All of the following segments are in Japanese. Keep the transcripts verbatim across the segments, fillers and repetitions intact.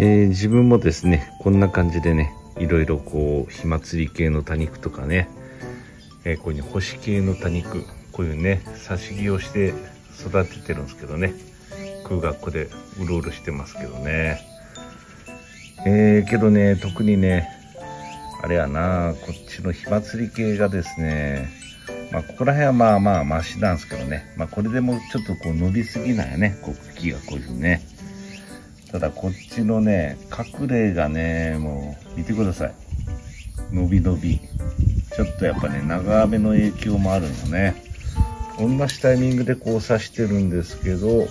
えー、自分もですね、こんな感じでね、いろいろこう、火祭り系の多肉とかね、えー、こういう星系の多肉、こういうね、挿し木をして育ててるんですけどね、空がこでうろうろしてますけどね。えー、けどね、特にね、あれやな、こっちの火祭り系がですね、まあ、ここら辺はまあまあマシなんですけどね。まあ、これでもちょっとこう伸びすぎないよね。こう茎がこういうふうにね。ただ、こっちのね、隠れがね、もう見てください。伸び伸び。ちょっとやっぱね、長雨の影響もあるよね。同じタイミングでこう刺してるんですけど、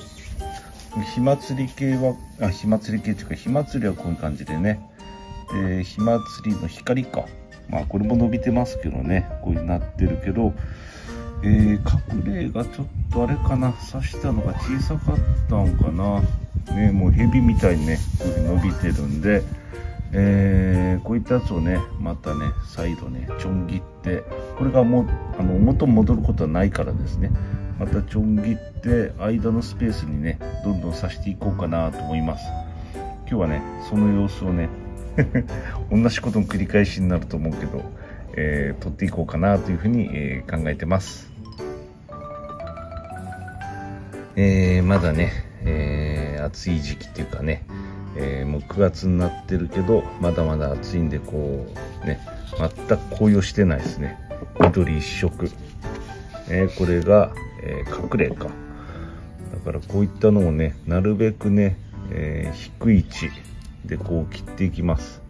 火祭り系は、あ、火祭り系っていうか、火祭りはこういう感じでね。えー、火祭りの光か。まあこれも伸びてますけどね、こういうなってるけど、えー、隠れがちょっとあれかな、刺したのが小さかったんかな。ね、もうヘビみたいにね、こういう伸びてるんで、えー、こういったやつをね、またね、再度ね、ちょん切って、これがもう、あの、元に戻ることはないからですね、またちょん切って、間のスペースにね、どんどん刺していこうかなと思います。今日はね、その様子をね、同じことの繰り返しになると思うけど、えー、撮っていこうかなというふうに、えー、考えてます。えー、まだね、えー、暑い時期っていうかね、えー、もうくがつになってるけど、まだまだ暑いんで、こう、ね、全く紅葉してないですね。緑一色。えー、これが、えー、隠れか。だからこういったのをね、なるべくね、えー、低い位置でこう切っていきます。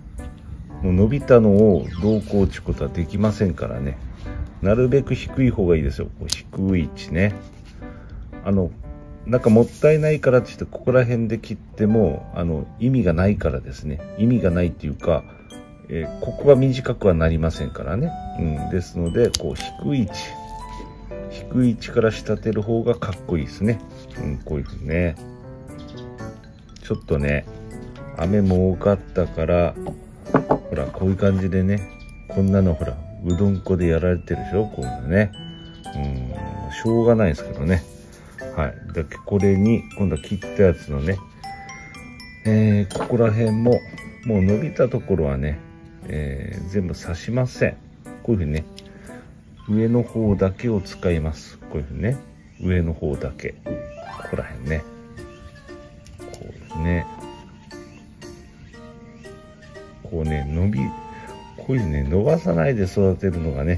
もう伸びたのをどうこう打つことはできませんからね、なるべく低い方がいいですよ。こう低い位置ね、あのなんかもったいないからって言ってここら辺で切ってもあの意味がないからですね、意味がないっていうか、えー、ここは短くはなりませんからね、うん、ですのでこう低い位置低い位置から仕立てる方がかっこいいですね、うん、こういうふうにね、ちょっとね雨も多かったから、ほら、こういう感じでね、こんなのほら、うどん粉でやられてるでしょ、こういうのね。うん、しょうがないですけどね。はい。だけこれに、今度は切ったやつのね、えー、ここら辺も、もう伸びたところはね、えー、全部刺しません。こういうふうにね、上の方だけを使います。こういうふうにね、上の方だけ。ここら辺ね。こうですね。こうね、伸び、こういうね、伸ばさないで育てるのがね、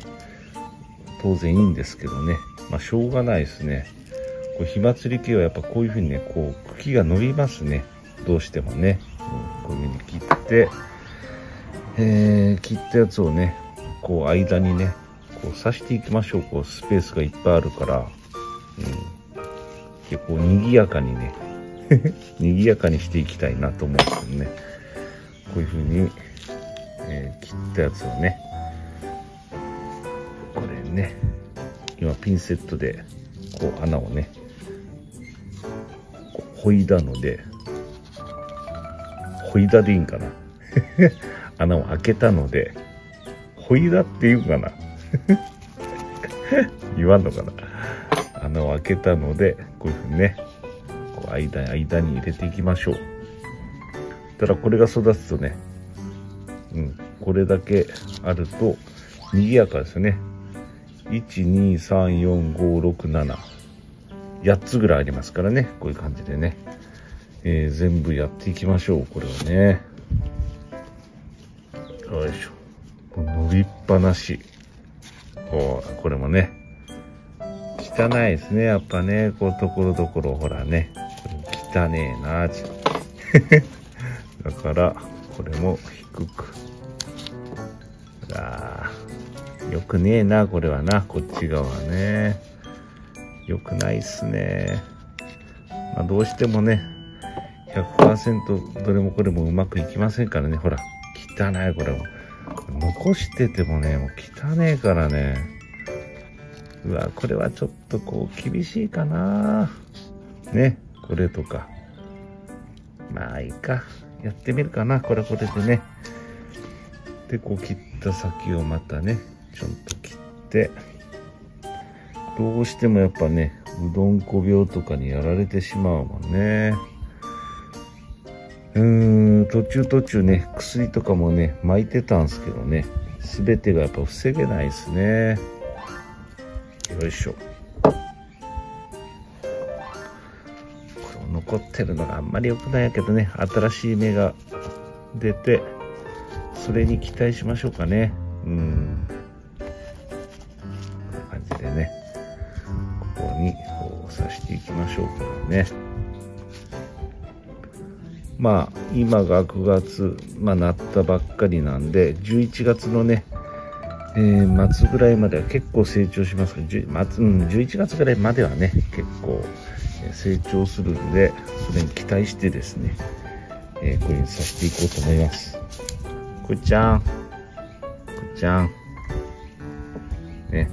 当然いいんですけどね。まあ、しょうがないですね。こう火祭り系はやっぱこういうふうにね、こう、茎が伸びますね。どうしてもね。うん、こういうふうに切って、えー、切ったやつをね、こう、間にね、こう、刺していきましょう。こう、スペースがいっぱいあるから。うん。で、こう、賑やかにね、賑やかにしていきたいなと思うんですよね。こういうふうに、えー、切ったやつをね、これね、今ピンセットでこう穴をね、ほいだので、ほいだでいいんかな穴を開けたので、ほいだっていうかな言わんのかな、穴を開けたので、こういうふうにね、こう間に、間に入れていきましょう。ただこれが育つとね、うん、これだけあると賑やかですよね。いち、に、さん、よん、ご、ろく、なな。やっつぐらいありますからね。こういう感じでね。えー、全部やっていきましょう。これはね。よいしょ。伸びっぱなし。ほら、これもね。汚いですね。やっぱね。こう、ところどころ、ほらね。これ汚ねえなーって。だから、これも低く。ああ、よくねえな、これはな、こっち側ね。よくないっすね。まあ、どうしてもね、ひゃくパーセント どれもこれもうまくいきませんからね。ほら、汚い、これも。残しててもね、もう汚ねえからね。うわ、これはちょっとこう、厳しいかな。ね、これとか。まあ、いいか。やってみるかな。これこれでね。で、こう切った先をまたね、ちょっと切って。どうしてもやっぱね、うどんこ病とかにやられてしまうもんね。うーん、途中途中ね、薬とかもね、巻いてたんですけどね、すべてがやっぱ防げないですね。よいしょ。これ残ってるのがあんまり良くないやけどね、新しい芽が出て、それに期待しましょうかね。うん。こんな感じでね、ここにこう刺していきましょうからね。まあ、今がくがつ、まあ、なったばっかりなんで、じゅういちがつのね、えー、末ぐらいまでは結構成長しますけど、じゅう、うん、じゅういちがつぐらいまではね、結構成長するんで、それに期待してですね、えー、これに刺していこうと思います。こいちゃん、こいちゃん。ね。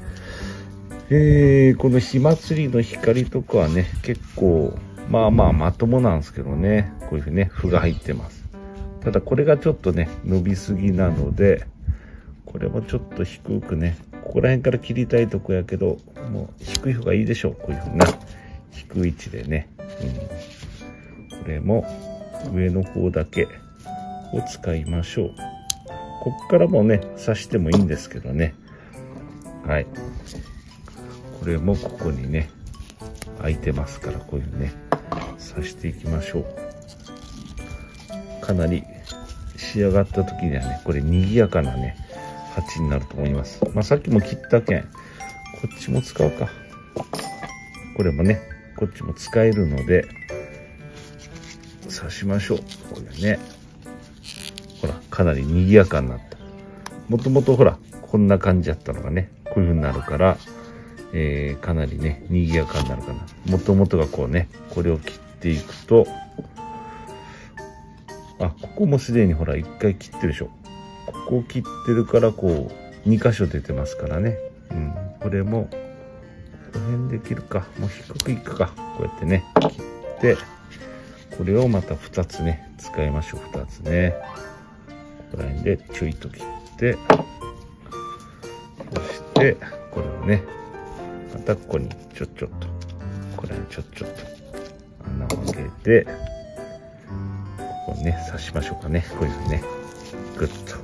えー、この火祭りの光とかはね、結構、まあまあまともなんですけどね、こういうふうにね、符が入ってます。ただこれがちょっとね、伸びすぎなので、これもちょっと低くね、ここら辺から切りたいとこやけど、もう低い方がいいでしょう。こういうふうな低い位置でね、うん。これも上の方だけを使いましょう。こっからもね、刺してもいいんですけどね。はい。これもここにね、空いてますから、こういうふうにね、刺していきましょう。かなり仕上がった時にはね、これ賑やかなね、鉢になると思います。まあ、さっきも切ったけん、こっちも使うか。これもね、こっちも使えるので、刺しましょう。これね。ほら、かなり賑やかになった。もともとほら、こんな感じだったのがね、こういう風になるから、えー、かなりね、賑やかになるかな。もともとがこうね、これを切っていくと、あ、ここもすでにほら、一回切ってるでしょ。ここを切ってるから、こう、に箇所出てますからね。うん。これも、この辺で切るか。もう低くいくか。こうやってね、切って、これをまたふたつね、使いましょう。ふたつね。ここら辺でちょいと切って、そして、これをね、またここにちょちょっと、これにちょちょっと穴を開けて、ここね、刺しましょうかね。こういうふうにね、ぐっと。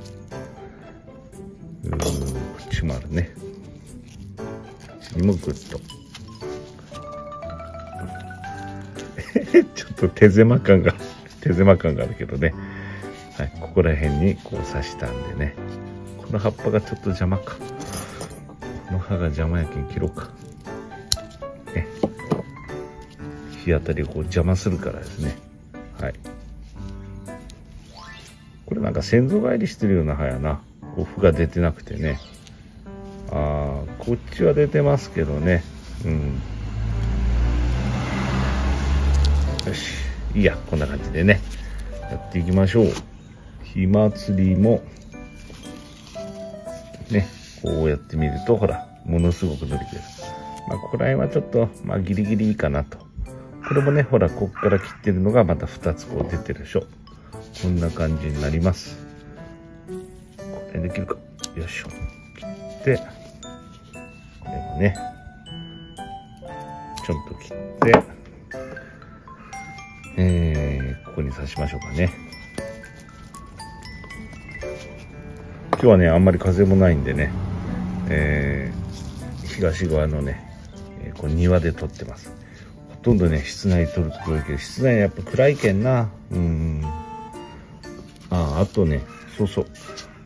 うーん、こっちもあるね。こっちもぐっと。ちょっと手狭感が、手狭感があるけどね。はい、ここら辺にこう刺したんでね。この葉っぱがちょっと邪魔か。この葉が邪魔やけん切ろうか。ね。日当たりをこう邪魔するからですね。はい。これなんか先祖返りしてるような葉やな。こう、符が出てなくてね。ああ、こっちは出てますけどね。うん。よし。いいや、こんな感じでね。やっていきましょう。火祭りも、ね、こうやってみると、ほら、ものすごく伸びてる。まあ、ここら辺はちょっと、まあ、ギリギリいいかなと。これもね、ほら、こっから切ってるのがまたふたつこう出てるでしょ。こんな感じになります。これできるか。よいしょ。切って、これもね、ちょんと切って、えー、ここに刺しましょうかね。今日はね、あんまり風もないんでね、えー、東側のね、えー、こう庭で撮ってます。ほとんどね、室内撮るところだけど、室内やっぱ暗いけんな。うん。あ、あとね、そうそう。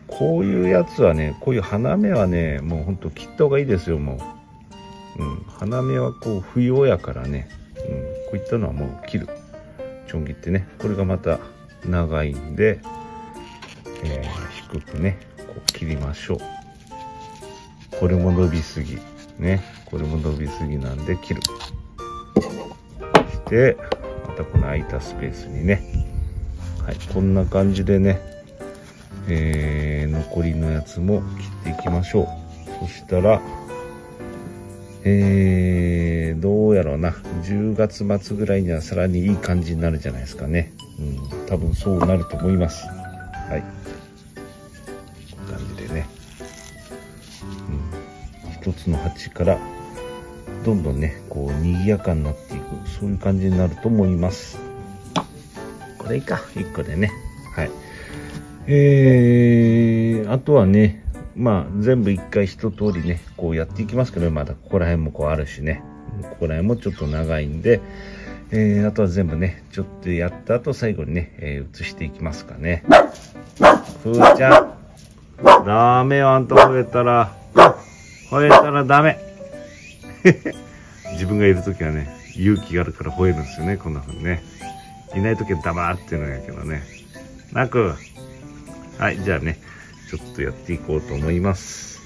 こういうやつはね、こういう花芽はね、もうほんと切った方がいいですよ、もう。うん。花芽はこう、不要やからね。うん。こういったのはもう切る。ちょん切ってね、これがまた長いんで、えー、低くね、こう切りましょう。これも伸びすぎ。ね、これも伸びすぎなんで切る。そして、またこの空いたスペースにね、はい、こんな感じでね、えー、残りのやつも切っていきましょう。そしたら、えー、どうやろうな。じゅうがつ末ぐらいにはさらにいい感じになるじゃないですかね。うん、多分そうなると思います。はい。こんな感じでね。うん、一つの鉢から、どんどんね、こう、賑やかになっていく。そういう感じになると思います。ここれいいか、いっこでね。はい。えー、あとはね、まあ、全部一回一通りね、こうやっていきますけど、まだここら辺もこうあるしね、ここら辺もちょっと長いんで、えー、あとは全部ね、ちょっとやった後、最後にね、えー、移していきますかね。ふーちゃん、ダメよ、あんた吠えたら、吠えたらダメ。自分がいるときはね、勇気があるから吠えるんですよね、こんな風にね。いないときは黙って言うのやけどね。なく、はい、じゃあね、ちょっとやっていこうと思います。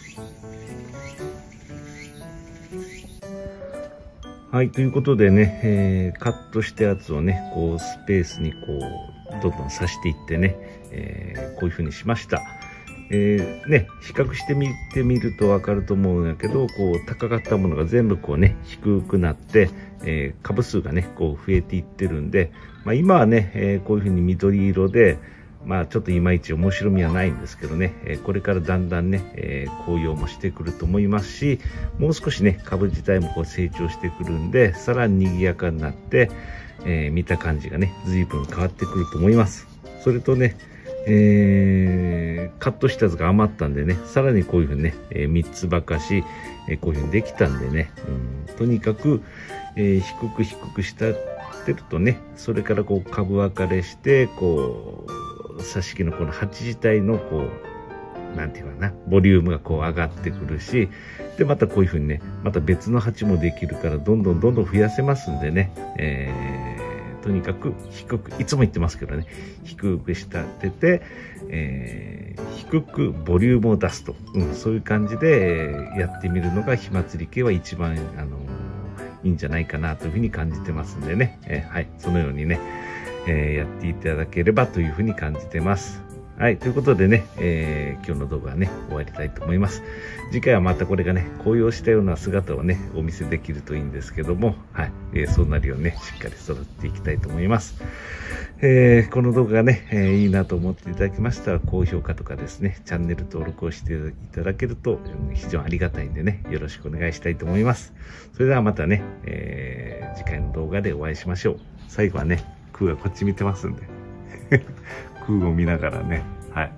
はい、ということでね、えー、カットしたやつをね、こうスペースにこう、どんどん刺していってね、えー、こういう風にしました。えーね、比較してみてみると分かると思うんやけど、こう高かったものが全部こうね低くなって、えー、株数がねこう増えていってるんで、まあ、今はね、えー、こういうふうに緑色で、まあ、ちょっといまいち面白みはないんですけどね、えー、これからだんだんね、えー、紅葉もしてくると思いますし、もう少しね株自体もこう成長してくるんで、さらに賑やかになって、えー、見た感じがね随分変わってくると思います。それとね、えー、カットしたやつが余ったんでね、さらにこういうふうにね、えー、みっつばかし、えー、こういうふうにできたんでね、うん、とにかく、えー、低く低くしたってるとね、それからこう株分かれして、こう挿し木のこの鉢自体のこうなんていうかな、ボリュームがこう上がってくるし、でまたこういうふうにね、また別の鉢もできるから、どんどんどんどん増やせますんでね、えーとにかく低く、いつも言ってますけどね、低く仕立てて、えー、低くボリュームを出すと、うん、そういう感じでやってみるのが火祭り系は一番、あのー、いいんじゃないかなというふうに感じてますんでね、えー、はい、そのようにね、えー、やっていただければというふうに感じてます。はい、ということでね、えー、今日の動画はね、終わりたいと思います。次回はまたこれがね、紅葉したような姿をね、お見せできるといいんですけども、はい、えー、そうなるようにね、しっかり育っていきたいと思います。えー、この動画がね、えー、いいなと思っていただきましたら、高評価とかですね、チャンネル登録をしていただけると、非常にありがたいんでね、よろしくお願いしたいと思います。それではまたね、えー、次回の動画でお会いしましょう。最後はね、クーがこっち見てますんで。空を見ながらね、はい、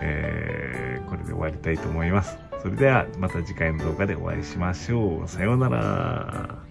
えー、これで終わりたいと思います。それではまた次回の動画でお会いしましょう。さようなら。